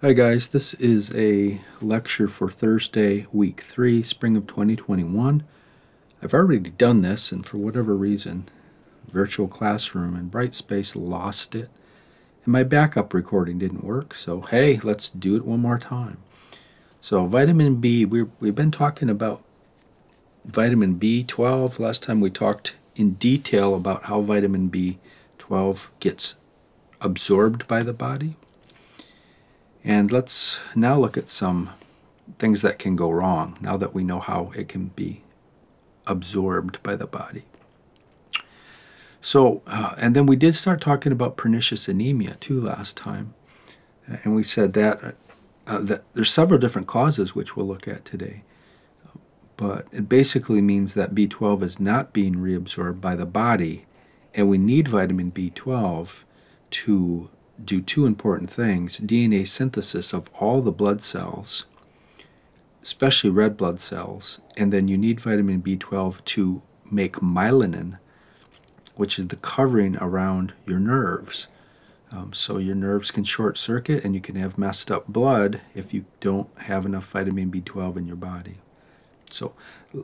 Hi guys, this is a lecture for Thursday, week 3, spring of 2021. I've already done this, and for whatever reason, Virtual Classroom and Brightspace lost it, and my backup recording didn't work, so hey, let's do it one more time. So vitamin B, we've been talking about vitamin B12. Last time we talked in detail about how vitamin B12 gets absorbed by the body. And let's now look at some things that can go wrong now that we know how it can be absorbed by the body. So, and then we did start talking about pernicious anemia too last time. And we said that, that there's several different causes which we'll look at today. But it basically means that B12 is not being reabsorbed by the body, and we need vitamin B12 to do two important things: DNA synthesis of all the blood cells, especially red blood cells, and then you need vitamin B12 to make myelin, which is the covering around your nerves. So your nerves can short circuit and you can have messed up blood if you don't have enough vitamin B12 in your body. So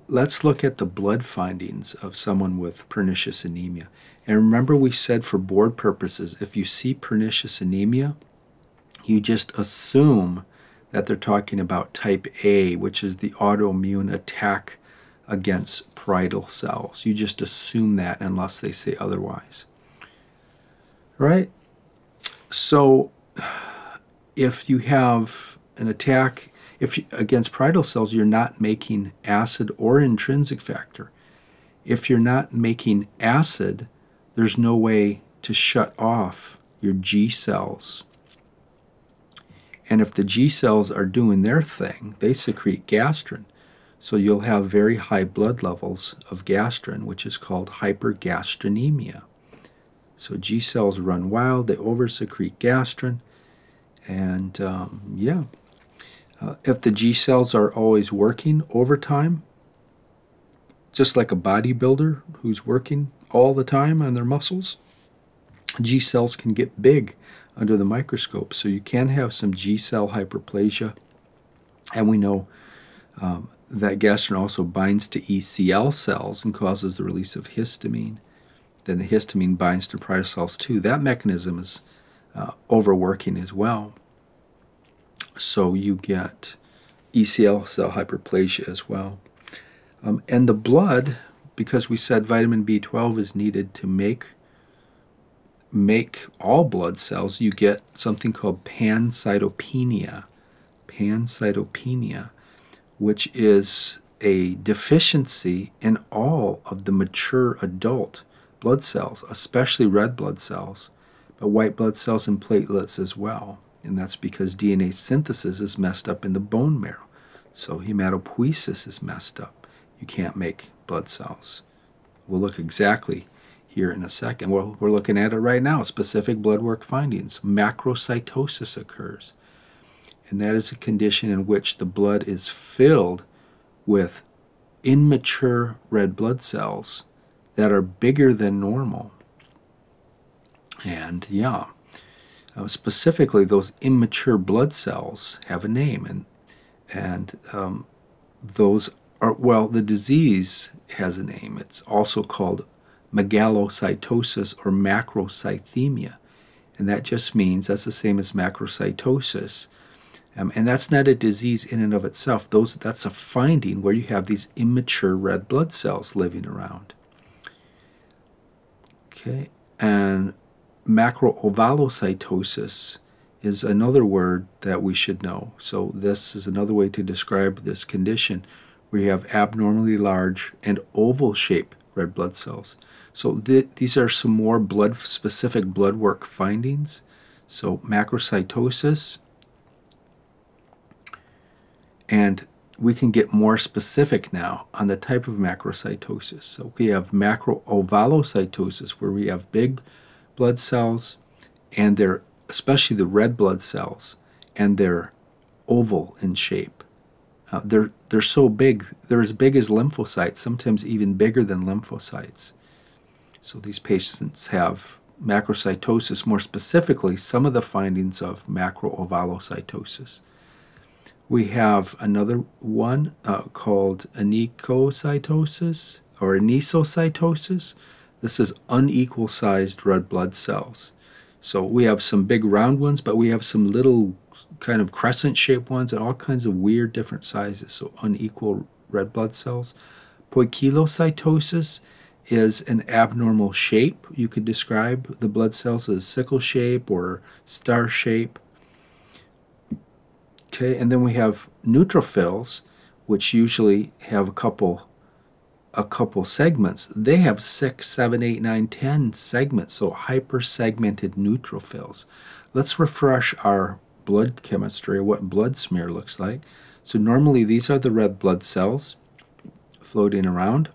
let's look at the blood findings of someone with pernicious anemia. And remember, we said for board purposes, if you see pernicious anemia, you just assume that they're talking about type A, which is the autoimmune attack against parietal cells. You just assume that unless they say otherwise. Right? So if you have an attack against parietal cells, you're not making acid or intrinsic factor. If you're not making acid, there's no way to shut off your G cells. And if the G cells are doing their thing, they secrete gastrin. So you'll have very high blood levels of gastrin, which is called hypergastronemia. So G cells run wild, they over-secrete gastrin, and yeah. If the G cells are always working overtime, just like a bodybuilder who's working all the time on their muscles, G cells can get big under the microscope. So you can have some G cell hyperplasia. And we know that gastrin also binds to ECL cells and causes the release of histamine. Then the histamine binds to parietal cells too. That mechanism is overworking as well. So you get ECL cell hyperplasia as well. And the blood, because we said vitamin B12 is needed to make all blood cells, you get something called pancytopenia. Pancytopenia, which is a deficiency in all of the mature adult blood cells, especially red blood cells, but white blood cells and platelets as well. And that's because DNA synthesis is messed up in the bone marrow. So hematopoiesis is messed up. You can't make blood cells. We'll look exactly here in a second. Well, we're looking at it right now. Specific blood work findings. Macrocytosis occurs. And that is a condition in which the blood is filled with immature red blood cells that are bigger than normal. And yeah. Specifically, those immature blood cells have a name, and those are, well, the disease has a name. It's also called megalocytosis or macrocythemia, and that just means that's the same as macrocytosis, and that's not a disease in and of itself. That's a finding where you have these immature red blood cells living around. Okay, and macroovalocytosis is another word that we should know. So this is another way to describe this condition where you have abnormally large and oval-shaped red blood cells. So these are some more specific blood work findings. So macrocytosis, and we can get more specific now on the type of macrocytosis. So we have macroovalocytosis where we have big blood cells, and they're, especially the red blood cells, and they're oval in shape. They're so big, they're as big as lymphocytes, sometimes even bigger than lymphocytes. So these patients have macrocytosis, more specifically some of the findings of macroovalocytosis. We have another one called anicocytosis or anisocytosis. This is unequal sized red blood cells. So we have some big round ones, but we have some little kind of crescent shaped ones and all kinds of weird different sizes, so unequal red blood cells. Poikilocytosis is an abnormal shape. You could describe the blood cells as sickle shape or star shape. Okay, and then we have neutrophils, which usually have a couple segments. They have 6, 7, 8, 9, 10 segments, so hypersegmented neutrophils. Let's refresh our blood chemistry, what blood smear looks like. So normally these are the red blood cells floating around.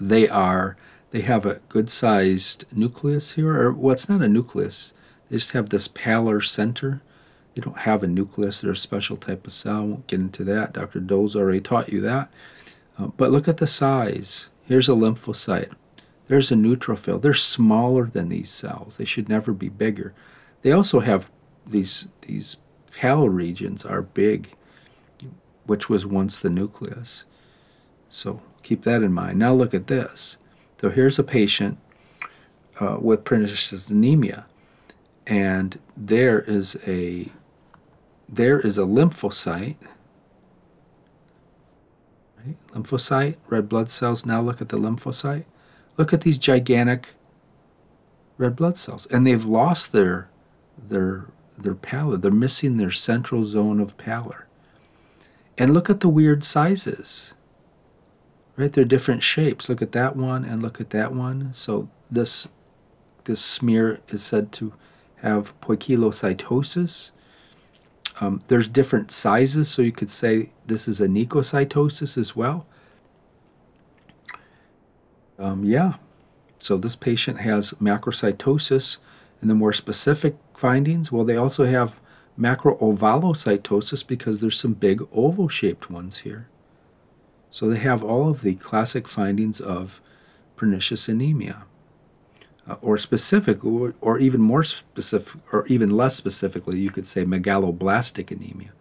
They have a good sized nucleus here, or well, it's not a nucleus, they just have this paler center. They don't have a nucleus, they're a special type of cell. I won't get into that. Dr. Dole's already taught you that. But look at the size. Here's a lymphocyte. There's a neutrophil. They're smaller than these cells. They should never be bigger. They also have these pale regions are big, which was once the nucleus. So keep that in mind. Now look at this. So here's a patient with pernicious anemia, and there is a lymphocyte. Lymphocyte, red blood cells. Now look at the lymphocyte. Look at these gigantic red blood cells, and they've lost their pallor. They're missing their central zone of pallor. And look at the weird sizes. Right, they're different shapes. Look at that one and look at that one. So this smear is said to have poikilocytosis. There's different sizes, so you could say this is anicocytosis as well. Yeah, so this patient has macrocytosis, and the more specific findings, well, they also have macroovalocytosis because there's some big oval-shaped ones here. So they have all of the classic findings of pernicious anemia. Or specific, or even more specific, or even less specifically, you could say megaloblastic anemia.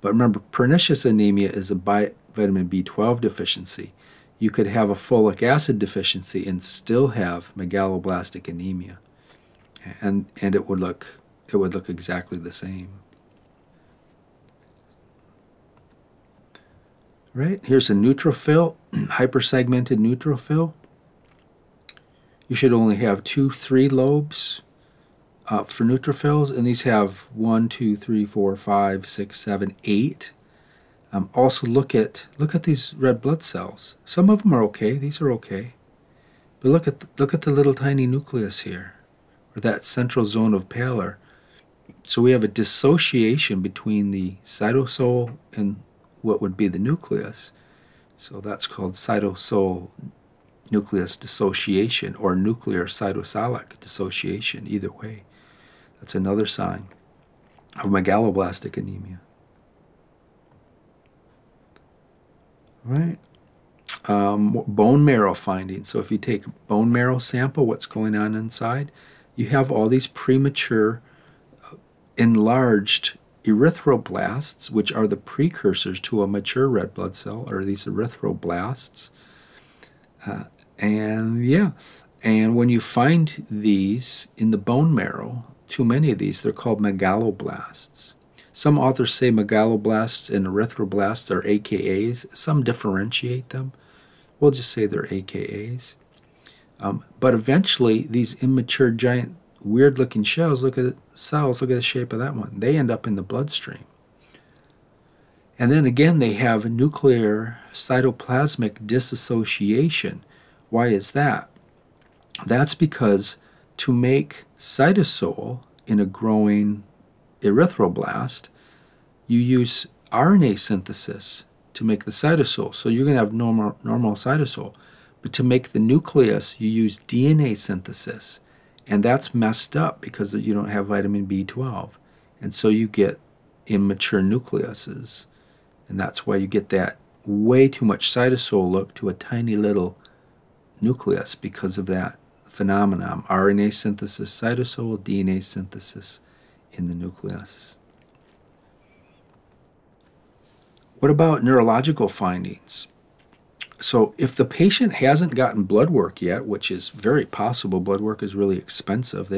But remember, pernicious anemia is a vitamin B12 deficiency. You could have a folic acid deficiency and still have megaloblastic anemia, and it would look exactly the same. Right, here's a neutrophil, hypersegmented neutrophil. You should only have 2, 3 lobes for neutrophils, and these have 1, 2, 3, 4, 5, 6, 7, 8. Also, look at these red blood cells. Some of them are okay; these are okay, but look at the little tiny nucleus here, or that central zone of pallor. So we have a dissociation between the cytosol and what would be the nucleus. So that's called cytosol nucleus dissociation or nuclear cytosolic dissociation, either way. That's another sign of megaloblastic anemia. Right? Bone marrow findings. So if you take a bone marrow sample, what's going on inside, you have all these premature enlarged erythroblasts, which are the precursors to a mature red blood cell, or these erythroblasts. And when you find these in the bone marrow, too many of these, they're called megaloblasts. Some authors say megaloblasts and erythroblasts are AKAs. Some differentiate them. We'll just say they're AKAs. But eventually, these immature, giant, weird-looking shells, look at the shape of that one. They end up in the bloodstream. And then again, they have nuclear cytoplasmic dissociation. Why is that? That's because to make cytosol in a growing erythroblast, you use RNA synthesis to make the cytosol. So you're going to have normal cytosol. But to make the nucleus, you use DNA synthesis. And that's messed up because you don't have vitamin B12. And so you get immature nucleuses. And that's why you get that way too much cytosol look to a tiny little nucleus because of that phenomenon, RNA synthesis, cytosol, DNA synthesis in the nucleus. What about neurological findings? So if the patient hasn't gotten blood work yet, which is very possible, blood work is really expensive.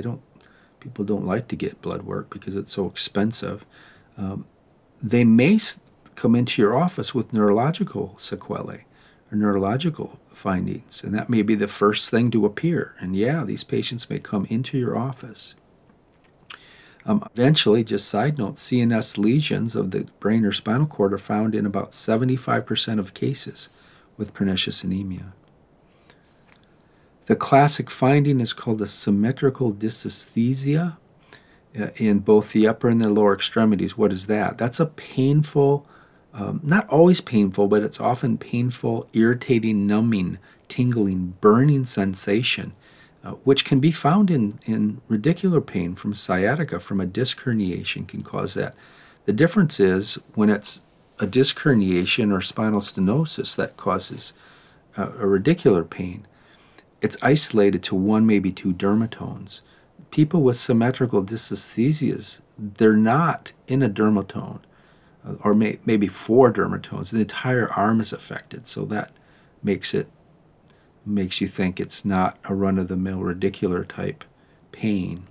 People don't like to get blood work because it's so expensive. They may come into your office with neurological sequelae or neurological findings, and that may be the first thing to appear. And yeah, these patients may come into your office. Eventually, just side note, CNS lesions of the brain or spinal cord are found in about 75% of cases with pernicious anemia. The classic finding is called a symmetrical dysesthesia in both the upper and the lower extremities. What is that? That's a painful, not always painful, but it's often painful, irritating, numbing, tingling, burning sensation, which can be found in radicular pain from sciatica, from a disc herniation can cause that. The difference is when it's a disc herniation or spinal stenosis that causes a radicular pain, it's isolated to one, maybe two dermatones. People with symmetrical dysesthesias, they're not in a dermatone, or maybe four dermatones. The entire arm is affected, so that makes you think it's not a run-of-the-mill radicular type pain.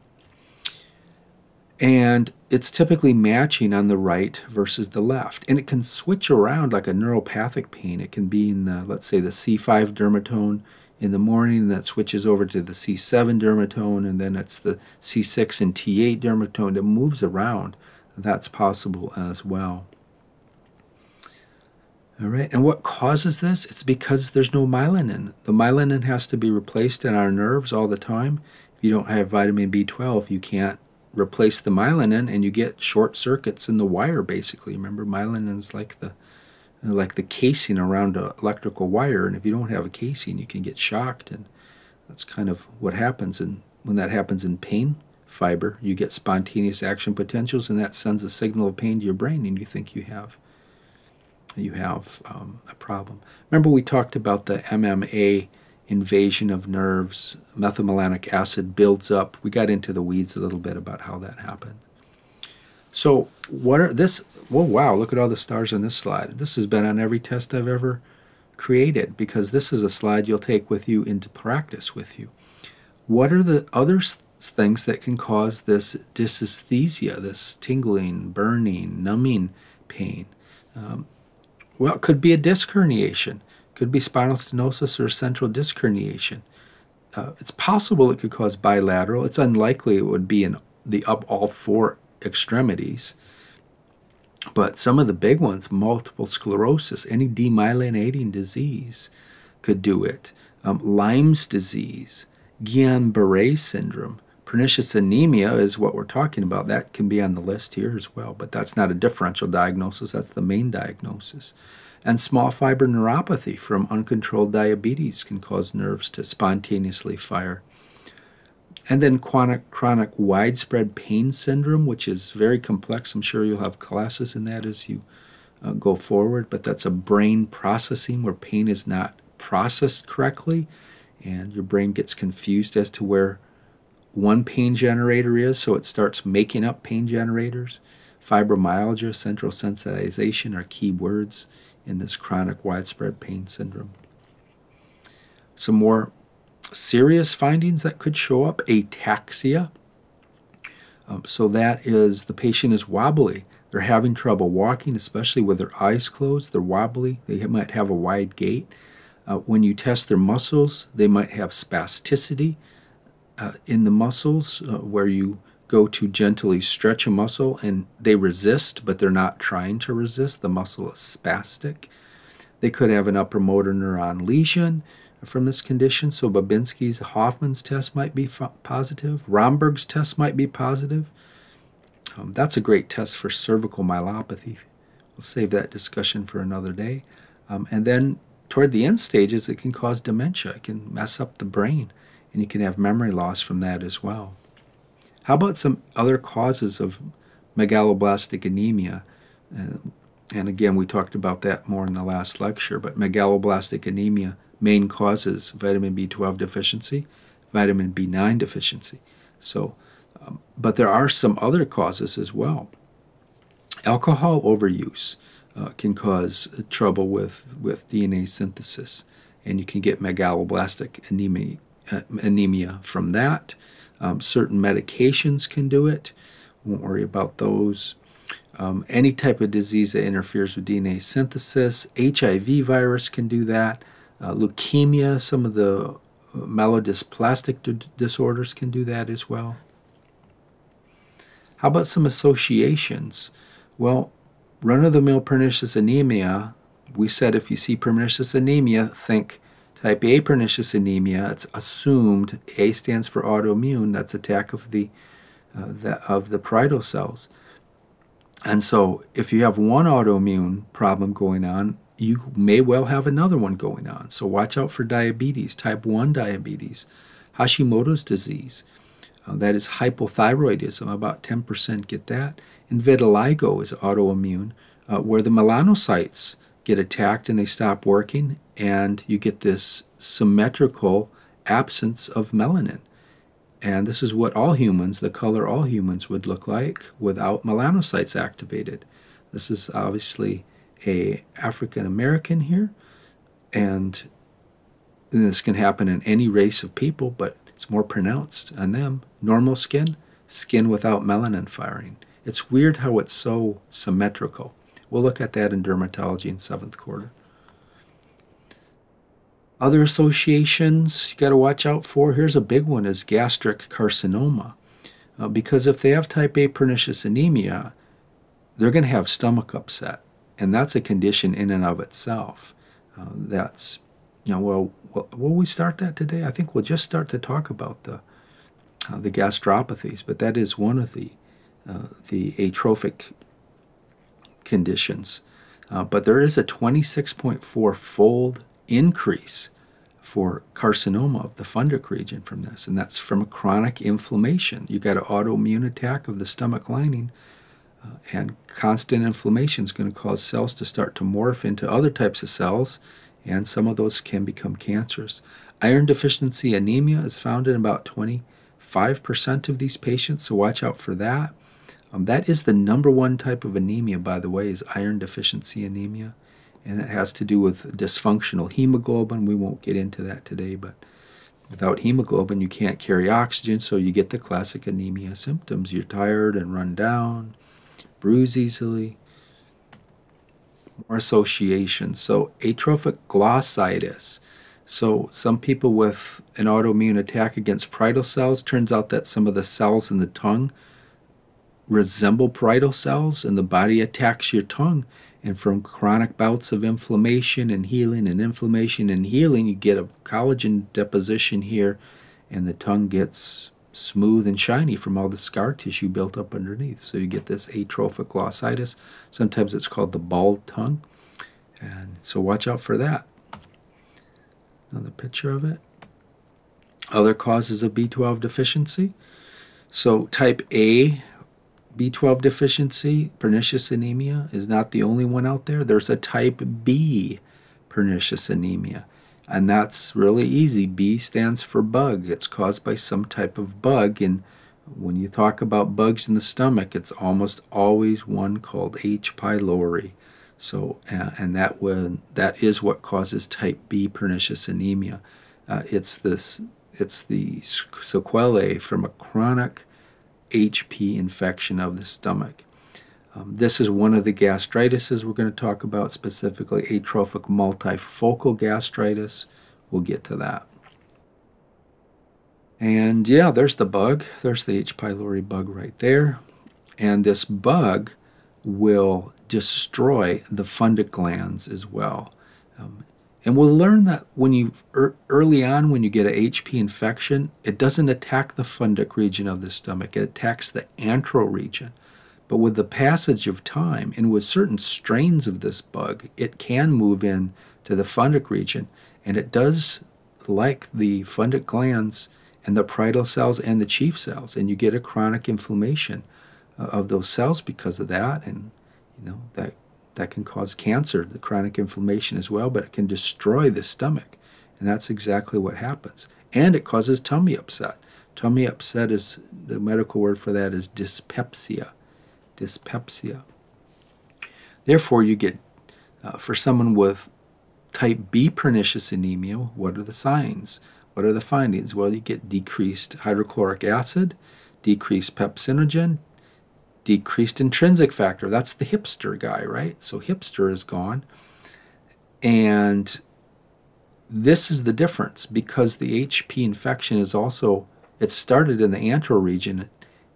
And it's typically matching on the right versus the left. And it can switch around like a neuropathic pain. It can be in the, let's say, the C5 dermatone in the morning, and that switches over to the C7 dermatone, and then it's the C6 and T8 dermatone. It moves around. That's possible as well. All right, and what causes this? It's because there's no myelin. The myelin has to be replaced in our nerves all the time. If you don't have vitamin B12, you can't replace the myelin, and you get short circuits in the wire, basically. Remember, myelin is like the casing around an electrical wire, and if you don't have a casing, you can get shocked, and that's kind of what happens. And when that happens in pain fiber, you get spontaneous action potentials, and that sends a signal of pain to your brain, and you think you have a problem. Remember, we talked about the MMA invasion of nerves, methylmalonic acid builds up. We got into the weeds a little bit about how that happened. So what are this? Whoa, wow, look at all the stars on this slide. This has been on every test I've ever created because this is a slide you'll take with you into practice with you. What are the other things that can cause this dysesthesia, this tingling, burning, numbing pain? Well, it could be a disc herniation. Could be spinal stenosis or central disc herniation. It's possible it could cause bilateral. It's unlikely it would be in the up all four extremities. But some of the big ones, multiple sclerosis, any demyelinating disease could do it. Lyme's disease, Guillain-Barré syndrome, pernicious anemia is what we're talking about. That can be on the list here as well, but that's not a differential diagnosis. That's the main diagnosis. And small fiber neuropathy from uncontrolled diabetes can cause nerves to spontaneously fire. And then chronic widespread pain syndrome, which is very complex. I'm sure you'll have classes in that as you go forward, but that's a brain processing where pain is not processed correctly, and your brain gets confused as to where one pain generator is, so it starts making up pain generators. Fibromyalgia, central sensitization are key words in this chronic widespread pain syndrome. Some more serious findings that could show up, ataxia. So that is the patient is wobbly. They're having trouble walking, especially with their eyes closed. They're wobbly. They might have a wide gait. When you test their muscles, they might have spasticity in the muscles where you go to gently stretch a muscle and they resist, but they're not trying to resist. The muscle is spastic. They could have an upper motor neuron lesion from this condition, so Babinski's, Hoffman's test might be positive. Romberg's test might be positive. That's a great test for cervical myelopathy. We'll save that discussion for another day. And then toward the end stages, it can cause dementia. It can mess up the brain, and you can have memory loss from that as well. How about some other causes of megaloblastic anemia? And again, we talked about that more in the last lecture, but megaloblastic anemia, main causes, vitamin B12 deficiency, vitamin B9 deficiency. So, but there are some other causes as well. Alcohol overuse can cause trouble with DNA synthesis, and you can get megaloblastic anemia from that. Certain medications can do it. Won't worry about those. Any type of disease that interferes with DNA synthesis. HIV virus can do that. Leukemia, some of the myelodysplastic disorders can do that as well. How about some associations? Well, run-of-the-mill pernicious anemia, we said if you see pernicious anemia, think type A pernicious anemia. It's assumed A stands for autoimmune. That's attack of the parietal cells. And so if you have one autoimmune problem going on, you may well have another one going on. So watch out for diabetes, type 1 diabetes, Hashimoto's disease. That is hypothyroidism, about 10% get that. And vitiligo is autoimmune, where the melanocytes get attacked and they stop working, and you get this symmetrical absence of melanin. And this is what all humans, the color all humans would look like without melanocytes activated. This is obviously an African American here, and this can happen in any race of people, but it's more pronounced on them. Normal skin, skin without melanin firing. It's weird how it's so symmetrical. We'll look at that in dermatology in 7th quarter. Other associations you got to watch out for. Here's a big one, is gastric carcinoma. Because if they have type A pernicious anemia, they're going to have stomach upset. And that's a condition in and of itself. That's, you know, well, will we start that today? I think we'll just start to talk about the gastropathies, but that is one of the atrophic conditions. But there is a 26.4-fold increase for carcinoma of the fundic region from this, and that's from chronic inflammation. You got an autoimmune attack of the stomach lining, and constant inflammation is going to cause cells to start to morph into other types of cells, and some of those can become cancerous. Iron deficiency anemia is found in about 25% of these patients, so watch out for that. That is the #1 type of anemia, by the way, is iron deficiency anemia. And it has to do with dysfunctional hemoglobin. We won't get into that today, but without hemoglobin, you can't carry oxygen, so you get the classic anemia symptoms. You're tired and run down, bruise easily. More associations. So atrophic glossitis. So some people with an autoimmune attack against parietal cells, turns out that some of the cells in the tongue resemble parietal cells, and the body attacks your tongue. And from chronic bouts of inflammation and healing and inflammation and healing, you get a collagen deposition here, and the tongue gets smooth and shiny from all the scar tissue built up underneath. So you get this atrophic glossitis. Sometimes it's called the bald tongue. And so watch out for that. Another picture of it. Other causes of B12 deficiency. So type A B12 deficiency, pernicious anemia, is not the only one out there. There's a type B pernicious anemia, and that's really easy. B stands for bug. It's caused by some type of bug, and when you talk about bugs in the stomach, it's almost always one called H. pylori. So, and that is what causes type B pernicious anemia. It's the sequelae from a chronic HP infection of the stomach. This is one of the gastritises we're going to talk about, specifically atrophic multifocal gastritis. We'll get to that. And yeah, there's the bug. There's the H. pylori bug right there. And this bug will destroy the fundic glands as well. And we'll learn that when you early on, when you get an HP infection, it doesn't attack the fundic region of the stomach. It attacks the antral region. But with the passage of time and with certain strains of this bug, it can move in to the fundic region. And it does like the fundic glands and the parietal cells and the chief cells. And you get a chronic inflammation of those cells because of that. And, you know, that can cause cancer, the chronic inflammation as well, but it can destroy the stomach. And that's exactly what happens. and it causes tummy upset. Tummy upset is, the medical word for that is dyspepsia. Dyspepsia. Therefore, you get, for someone with type B pernicious anemia, what are the signs? What are the findings? Well, you get decreased hydrochloric acid, decreased pepsinogen, decreased intrinsic factor. That's the hipster guy, right? So hipster is gone. And this is the difference because the HP infection is also, it started in the antral region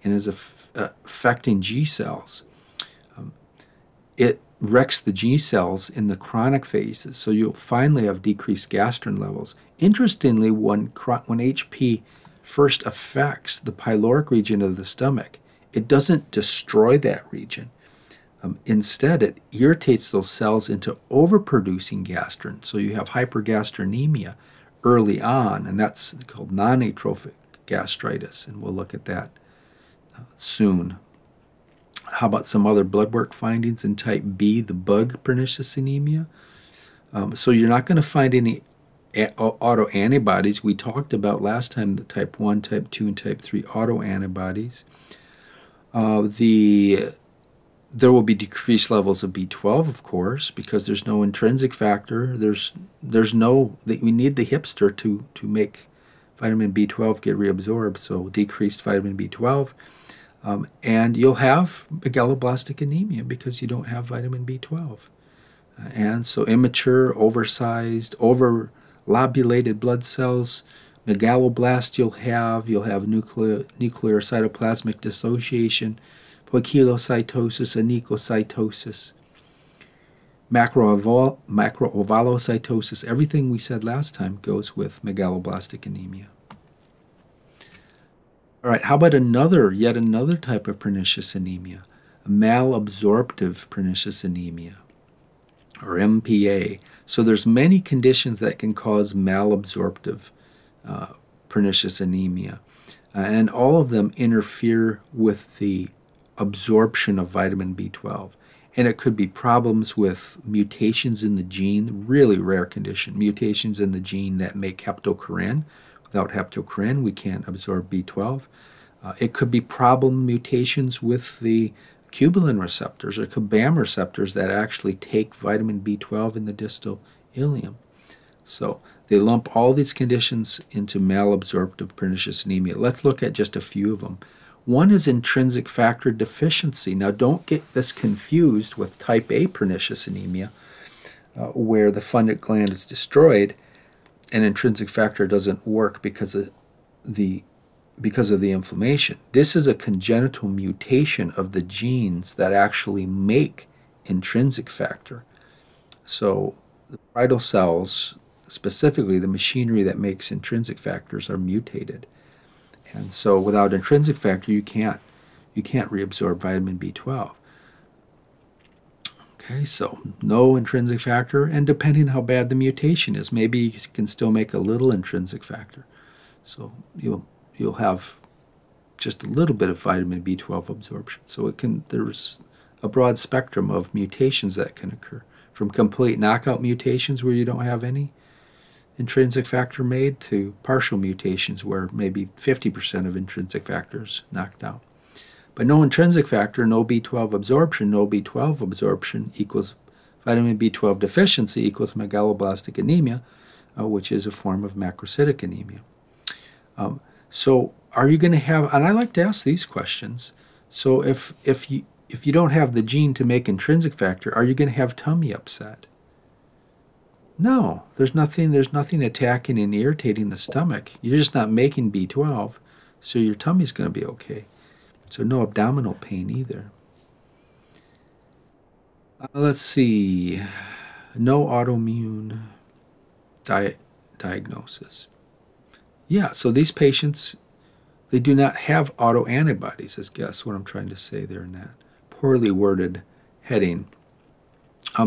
and is affecting G cells. It wrecks the G cells in the chronic phases, so you'll finally have decreased gastrin levels. Interestingly, when HP first affects the pyloric region of the stomach, it doesn't destroy that region. Instead, it irritates those cells into overproducing gastrin, so you have hypergastronemia early on, and that's called non-atrophic gastritis, and we'll look at that soon. How about some other blood work findings in type B, the bug pernicious anemia? So you're not going to find any autoantibodies. We talked about last time the type 1, type 2, and type 3 autoantibodies. There will be decreased levels of B12, of course, because there's no intrinsic factor. There's no, we need the hipster to make vitamin B12 get reabsorbed, so decreased vitamin B12. And you'll have megaloblastic anemia because you don't have vitamin B12. And so immature, oversized, overlobulated blood cells, megaloblasts you'll have nuclear cytoplasmic dissociation, poikilocytosis, onychocytosis, macroovalocytosis. Everything we said last time goes with megaloblastic anemia. All right, how about yet another type of pernicious anemia, malabsorptive pernicious anemia, or MPA. So there's many conditions that can cause malabsorptive pernicious anemia, and all of them interfere with the absorption of vitamin B12. And it could be problems with mutations in the gene, really rare condition, mutations in the gene that make heptochlorin. Without heptochlorin, we can't absorb B12. It could be problem mutations with the cubulin receptors or CBAM receptors that actually take vitamin B12 in the distal ileum. So they lump all these conditions into malabsorptive pernicious anemia. Let's look at just a few of them. One is intrinsic factor deficiency. Now, don't get this confused with type A pernicious anemia, where the fundus gland is destroyed and intrinsic factor doesn't work because of the inflammation. This is a congenital mutation of the genes that actually make intrinsic factor. So the parietal cells, specifically the machinery that makes intrinsic factors, are mutated. And so without intrinsic factor, you can't reabsorb vitamin B12. Okay, so no intrinsic factor, and depending on how bad the mutation is, maybe you can still make a little intrinsic factor. So you'll have just a little bit of vitamin B12 absorption. So there's a broad spectrum of mutations that can occur, from complete knockout mutations where you don't have any intrinsic factor made to partial mutations where maybe 50% of intrinsic factor is knocked out. But no intrinsic factor, no B12 absorption, no B12 absorption equals vitamin B12 deficiency equals megaloblastic anemia, which is a form of macrocytic anemia. So are you going to have, and I like to ask these questions, so if you don't have the gene to make intrinsic factor, are you going to have tummy upset? No, there's nothing attacking and irritating the stomach. You're just not making B12, so your tummy's going to be okay. So no abdominal pain either. Let's see. No autoimmune diagnosis. Yeah, so these patients, they do not have autoantibodies, is guess what I'm trying to say there in that poorly worded heading.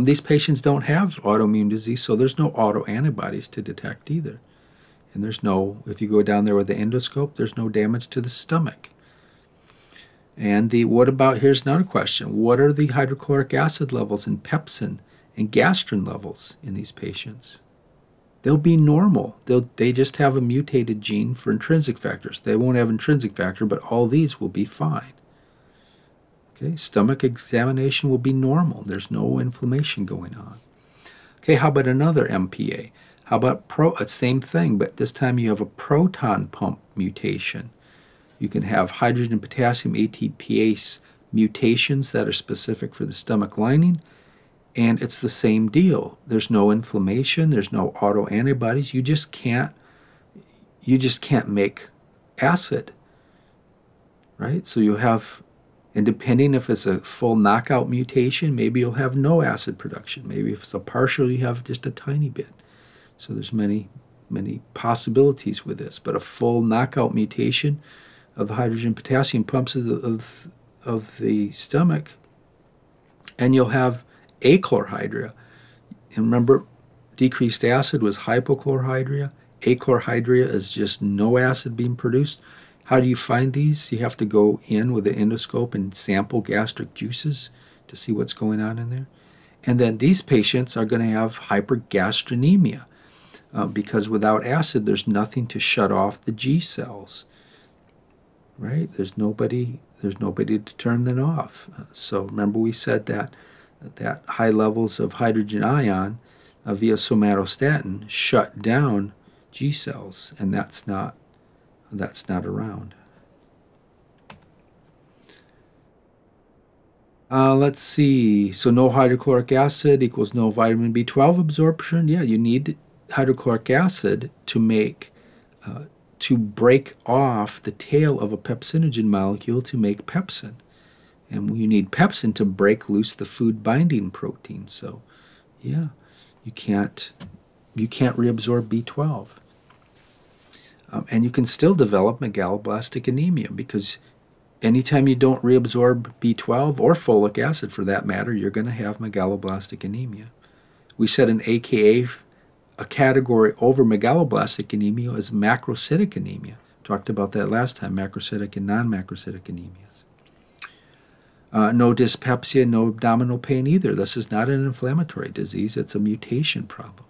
These patients don't have autoimmune disease, so there's no autoantibodies to detect either. And there's no, if you go down there with the endoscope, there's no damage to the stomach. And what about, here's another question, what are the hydrochloric acid levels and pepsin and gastrin levels in these patients? they'll be normal. They just have a mutated gene for intrinsic factors. They won't have intrinsic factor, but all these will be fine. Okay, stomach examination will be normal. There's no inflammation going on. Okay, how about another MPA? How about same thing, but this time you have a proton pump mutation. You can have hydrogen potassium ATPase mutations that are specific for the stomach lining, and it's the same deal. There's no inflammation, there's no autoantibodies. You just can't make acid, right? So you have, and depending if it's a full knockout mutation, maybe you'll have no acid production. Maybe if it's a partial, you have just a tiny bit. So there's many, many possibilities with this. But a full knockout mutation of the hydrogen potassium pumps of the stomach, and you'll have achlorhydria. And remember, decreased acid was hypochlorhydria. Achlorhydria is just no acid being produced. How do you find these? You have to go in with an endoscope and sample gastric juices to see what's going on in there. And then these patients are going to have hypergastronemia because without acid, there's nothing to shut off the G cells, right? There's nobody to turn them off. So remember we said that high levels of hydrogen ion via somatostatin shut down G cells, and that's not around. Let's see, so no hydrochloric acid equals no vitamin B12 absorption. Yeah, you need hydrochloric acid to break off the tail of a pepsinogen molecule to make pepsin. And you need pepsin to break loose the food binding protein. So yeah, you can't reabsorb B12. And you can still develop megaloblastic anemia because anytime you don't reabsorb B12 or folic acid for that matter, you're going to have megaloblastic anemia. We said an AKA, a category over megaloblastic anemia, is macrocytic anemia. Talked about that last time, macrocytic and non-macrocytic anemias. No dyspepsia, no abdominal pain either. This is not an inflammatory disease. It's a mutation problem.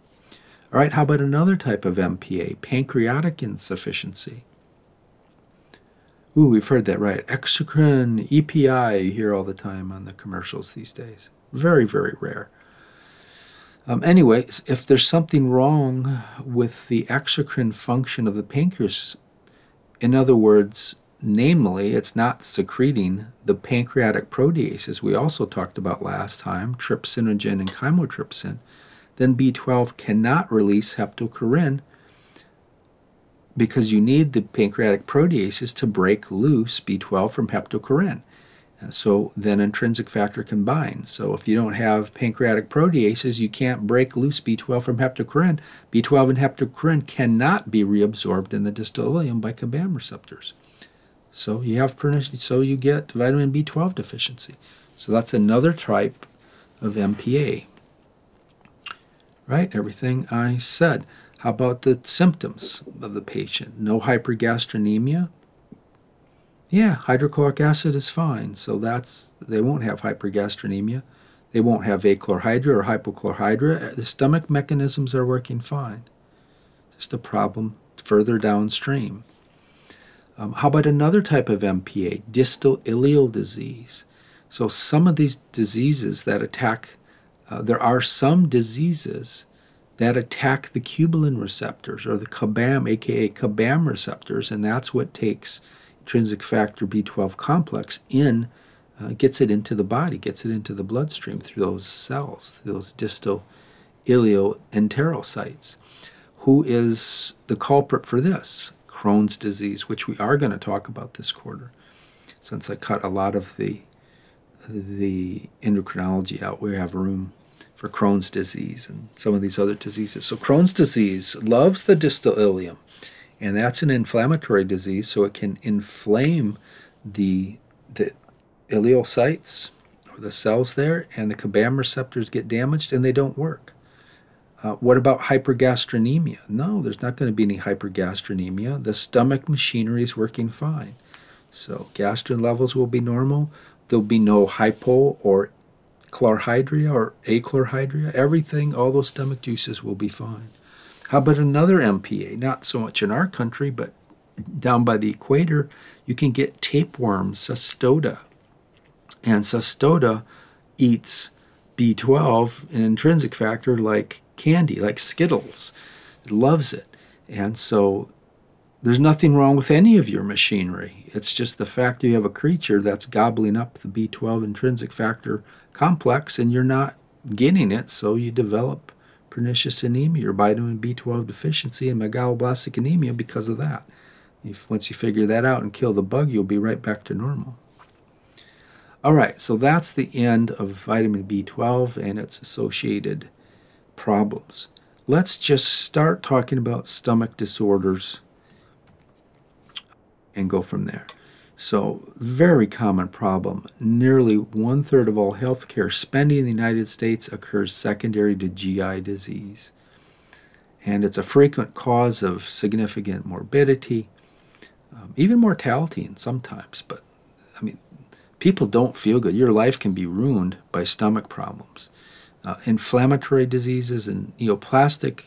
All right, how about another type of MPA, pancreatic insufficiency? Ooh, we've heard that, right? Exocrine, EPI, you hear all the time on the commercials these days. Very, very rare. Anyway, if there's something wrong with the exocrine function of the pancreas, in other words, namely, it's not secreting the pancreatic proteases we also talked about last time, trypsinogen and chymotrypsin, then B12 cannot release heptochlorin because you need the pancreatic proteases to break loose B12 from heptochlorin. So then intrinsic factor can bind. So if you don't have pancreatic proteases, you can't break loose B12 from heptochlorin. B12 and heptochlorin cannot be reabsorbed in the distillium by CBAM receptors. So you have you get vitamin B12 deficiency. So that's another type of MPA. Right, everything I said. How about the symptoms of the patient? No hypergastronemia? Yeah, hydrochloric acid is fine, so they won't have hypergastronemia. They won't have achlorhydria or hypochlorhydria. The stomach mechanisms are working fine. Just a problem further downstream. How about another type of MPA, distal ileal disease? So some of these diseases that attack, there are some diseases that attack the cubulin receptors or the CBAM, aka CBAM receptors, and that's what takes intrinsic factor B12 complex in, gets it into the body, gets it into the bloodstream through those cells, through those distal ileoenterocytes. Who is the culprit for this? Crohn's disease, which we are going to talk about this quarter, since I cut a lot of the endocrinology out. We have room for Crohn's disease and some of these other diseases. So Crohn's disease loves the distal ileum, and that's an inflammatory disease, so it can inflame the ileocytes or the cells there, and the CBAM receptors get damaged and they don't work. What about hypergastronemia? No, there's not going to be any hypergastronemia. The stomach machinery is working fine. So gastrin levels will be normal. There'll be no hypo or chlorhydria or achlorhydria. Everything, all those stomach juices will be fine. How about another MPA? Not so much in our country, but down by the equator, you can get tapeworm, cestoda. And cestoda eats B12, an intrinsic factor, like candy, like Skittles. It loves it. And so there's nothing wrong with any of your machinery. It's just the fact you have a creature that's gobbling up the B12 intrinsic factor complex and you're not getting it, so you develop pernicious anemia or vitamin B12 deficiency and megaloblastic anemia because of that. If once you figure that out and kill the bug, you'll be right back to normal. All right, so that's the end of vitamin B12 and its associated problems. Let's just start talking about stomach disorders and go from there. So, very common problem. Nearly 1/3 of all healthcare spending in the United States occurs secondary to GI disease. And it's a frequent cause of significant morbidity, even mortality sometimes. But, I mean, people don't feel good. Your life can be ruined by stomach problems. Inflammatory diseases and neoplastic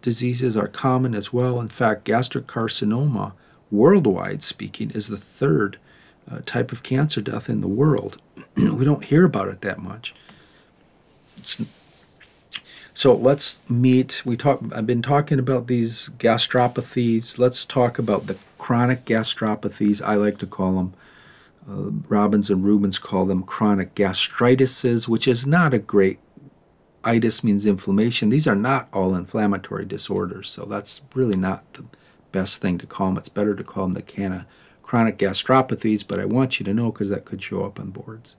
diseases are common as well. In fact, gastric carcinoma, worldwide speaking, is the third type of cancer death in the world. We don't hear about it that much. So let's meet. I've been talking about these gastropathies. Let's talk about the chronic gastropathies. I like to call them. Robbins and Rubens call them chronic gastritises, which is not a great. Itis means inflammation. These are not all inflammatory disorders, so that's really not the best thing to call them. It's better to call them the chronic gastropathies, but I want you to know because that could show up on boards.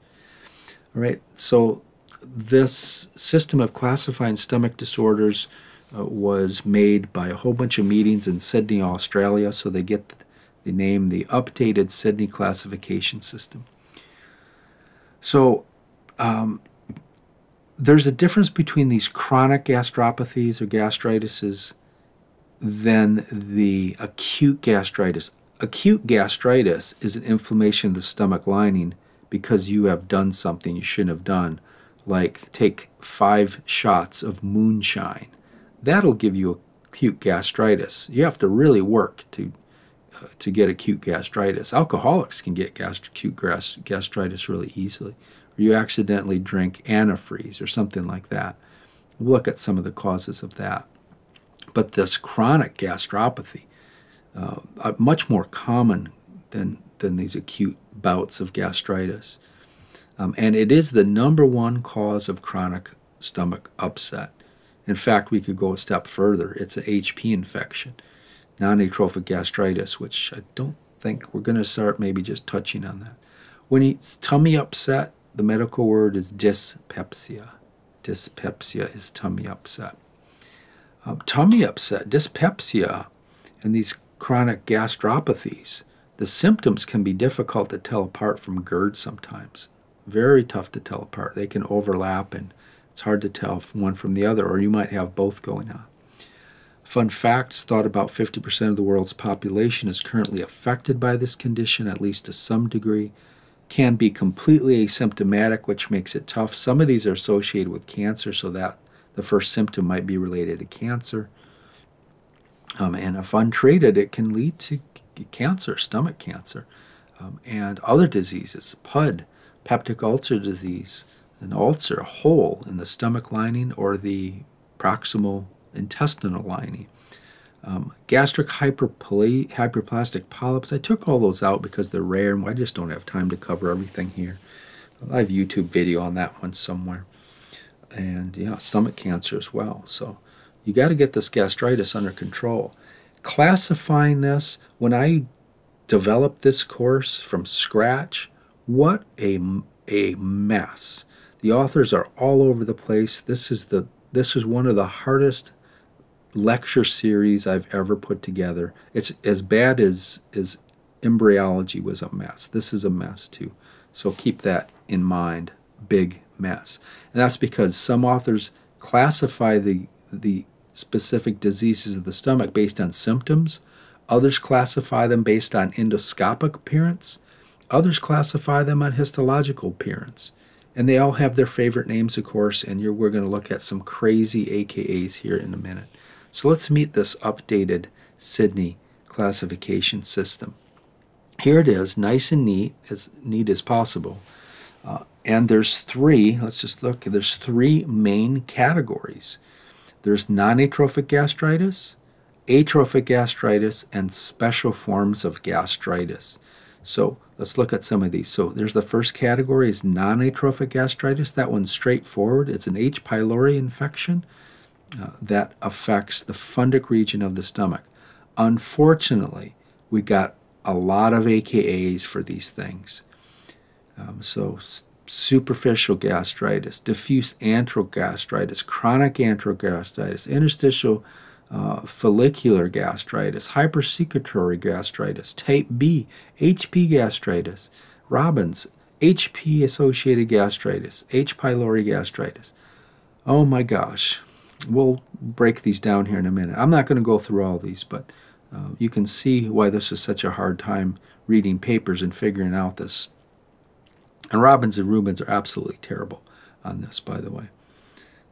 All right, so this system of classifying stomach disorders was made by a whole bunch of meetings in Sydney, Australia, so they get the name, the updated Sydney classification system. So there's a difference between these chronic gastropathies or gastritises than the acute gastritis. Acute gastritis is an inflammation of the stomach lining because you have done something you shouldn't have done, like take 5 shots of moonshine. That'll give you acute gastritis. You have to really work to get acute gastritis. Alcoholics can get acute gastritis really easily. Or you accidentally drink antifreeze or something like that. We'll look at some of the causes of that. But this chronic gastropathy, much more common than these acute bouts of gastritis. And it is the #1 cause of chronic stomach upset. In fact, we could go a step further. It's an HP infection, non-atrophic gastritis, which I don't think we're going to start maybe just touching on that. When it's tummy upset, the medical word is dyspepsia. Dyspepsia is tummy upset. Tummy upset, dyspepsia, and these chronic gastropathies, the symptoms can be difficult to tell apart from GERD sometimes. Very tough to tell apart. They can overlap, and it's hard to tell one from the other, or you might have both going on. Fun fact, it's thought about 50% of the world's population is currently affected by this condition, at least to some degree. Can be completely asymptomatic, which makes it tough. Some of these are associated with cancer, so that the first symptom might be related to cancer. And if untreated, it can lead to cancer, stomach cancer, and other diseases, PUD, peptic ulcer disease, an ulcer, a hole in the stomach lining or the proximal intestinal lining. Gastric hyperplastic polyps, I took all those out because they're rare and I just don't have time to cover everything here. I have a YouTube video on that one somewhere. And yeah, stomach cancer as well. So you got to get this gastritis under control. Classifying this, when I developed this course from scratch, what a mess. The authors are all over the place. This is one of the hardest lecture series I've ever put together. It's as bad as embryology was a mess. This is a mess too. So keep that in mind. Big mess. And that's because some authors classify the specific diseases of the stomach based on symptoms. Others classify them based on endoscopic appearance. Others classify them on histological appearance. And they all have their favorite names, of course, and we're going to look at some crazy AKAs here in a minute. So let's meet this updated Sydney classification system. Here it is, nice and neat as possible. And there's three, let's just look, there's three main categories. There's non-atrophic gastritis, atrophic gastritis, and special forms of gastritis. So let's look at some of these. So there's the first category is non-atrophic gastritis. That one's straightforward. It's an H. pylori infection that affects the fundic region of the stomach. Unfortunately, we got a lot of AKAs for these things. So superficial gastritis, diffuse antral gastritis, chronic antral gastritis, interstitial follicular gastritis, hypersecretory gastritis, type B, HP gastritis, Robbins, HP-associated gastritis, H. pylori gastritis. Oh my gosh. We'll break these down here in a minute. I'm not going to go through all these, but you can see why this is such a hard time reading papers and figuring out this. And Robbins and Rubens are absolutely terrible on this, by the way.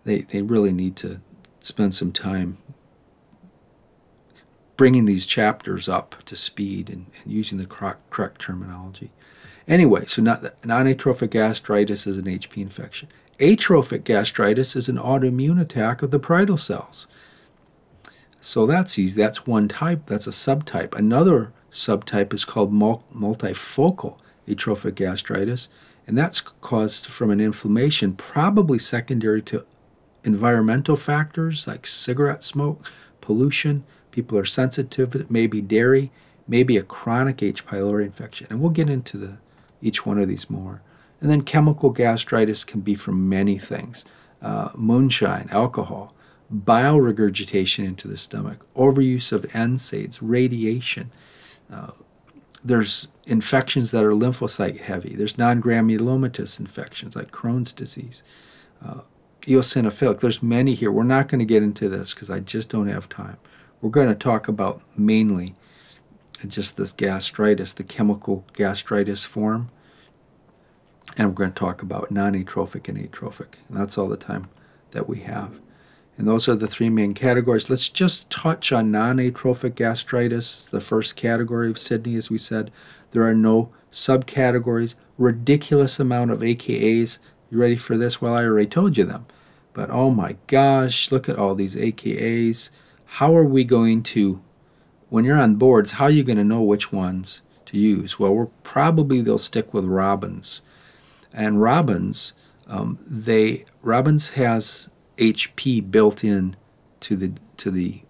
They really need to spend some time bringing these chapters up to speed and using the correct terminology. Anyway, so non-atrophic gastritis is an HP infection. Atrophic gastritis is an autoimmune attack of the parietal cells. So that's easy. That's one type. That's a subtype. Another subtype is called multifocal atrophic gastritis, and that's caused from an inflammation probably secondary to environmental factors like cigarette smoke, pollution. People are sensitive, maybe dairy, maybe a chronic H. pylori infection. And we'll get into each one of these more. And then chemical gastritis can be from many things. Moonshine, alcohol, bile regurgitation into the stomach, overuse of NSAIDs, radiation. There's infections that are lymphocyte heavy. There's non-granulomatous infections like Crohn's disease, eosinophilic. There's many here. We're not going to get into this because I just don't have time. We're going to talk about mainly just this gastritis, the chemical gastritis form. And we're going to talk about non-atrophic and atrophic. And that's all the time that we have. And those are the three main categories. Let's just touch on non-atrophic gastritis, the first category of Sydney, as we said. There are no subcategories. Ridiculous amount of AKAs. You ready for this? Well, I already told you them. But oh my gosh, look at all these AKAs. How are we going to, when you're on boards, how are you going to know which ones to use? Well, probably they'll stick with Robbins. And Robbins, Robbins has HP built in to the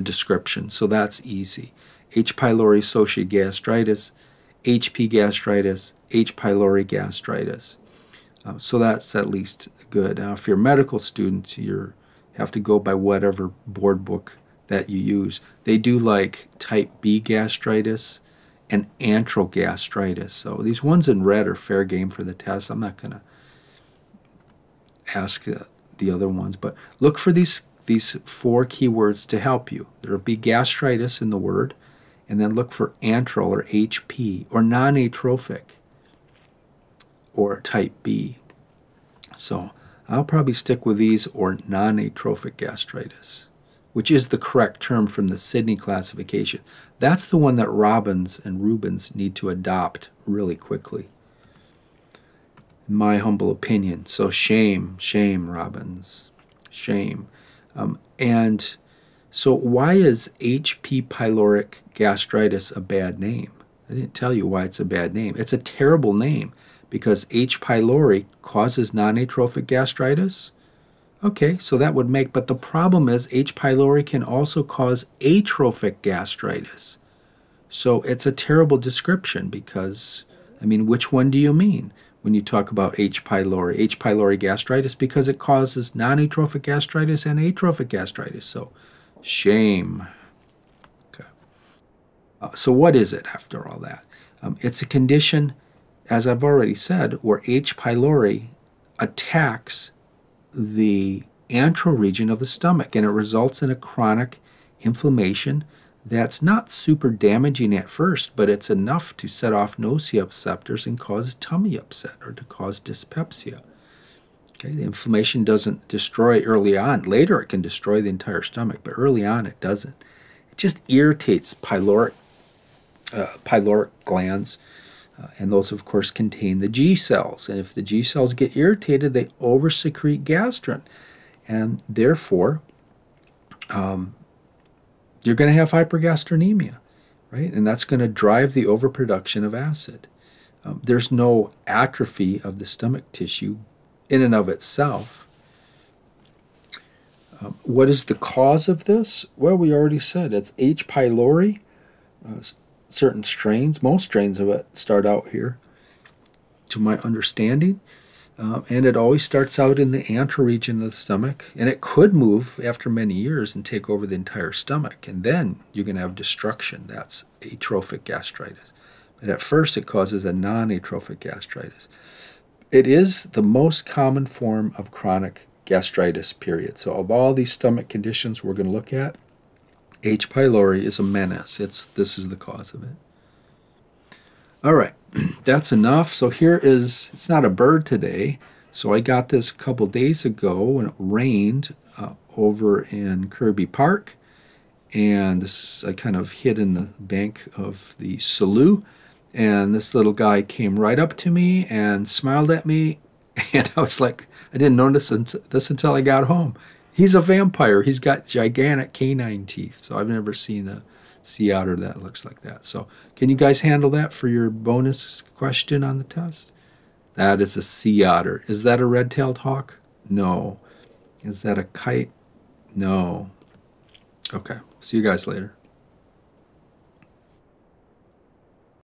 description, so that's easy. H. pylori associated gastritis, HP gastritis, H. pylori gastritis. So that's at least good. Now, if you're a medical student, you have to go by whatever board book that you use. They do like type B gastritis and antral gastritis. So these ones in red are fair game for the test. I'm not going to ask the other ones, but look for these four keywords to help you. There will be gastritis in the word, and then look for antral or HP or non-atrophic or type B. So I'll probably stick with these or non-atrophic gastritis, which is the correct term from the Sydney classification. That's the one that Robbins and Rubens need to adopt really quickly, in my humble opinion. So shame, Robbins, shame. And so why is H. pyloric gastritis a bad name? I didn't tell you why it's a bad name. It's a terrible name because H. pylori causes non-atrophic gastritis. Okay, so that would make, but the problem is H. pylori can also cause atrophic gastritis. So it's a terrible description because, I mean, which one do you mean when you talk about H. pylori? H. pylori gastritis because it causes non-atrophic gastritis and atrophic gastritis. So shame. Okay. So what is it after all that? It's a condition, as I've already said, where H. pylori attacks the antral region of the stomach, and it results in a chronic inflammation that's not super damaging at first, but it's enough to set off nociceptors and cause tummy upset or to cause dyspepsia. Okay, the inflammation doesn't destroy early on. Later it can destroy the entire stomach, but early on it doesn't. It just irritates pyloric glands, and those of course contain the G cells. And if the G cells get irritated, they oversecrete gastrin, and therefore you're going to have hypergastronemia, right? And that's going to drive the overproduction of acid. There's no atrophy of the stomach tissue in and of itself. What is the cause of this? Well, we already said it's H. pylori. Certain strains, most strains of it, start out here, to my understanding. And it always starts out in the antral region of the stomach, and it could move after many years and take over the entire stomach, and then you're going to have destruction. That's atrophic gastritis. But at first it causes a non-atrophic gastritis. It is the most common form of chronic gastritis, period. So of all these stomach conditions we're going to look at, H. pylori is a menace. This is the cause of it. All right, that's enough. So here is, it's not a bird today, so I got this a couple days ago when it rained over in Kirby Park, and this, I kind of hid in the bank of the slough, and this little guy came right up to me and smiled at me, and I was like, I didn't notice this until I got home. He's a vampire. He's got gigantic canine teeth. So I've never seen a sea otter that looks like that. So can you guys handle that for your bonus question on the test? That is a sea otter. Is that a red-tailed hawk? No. Is that a kite? No. Okay. See you guys later.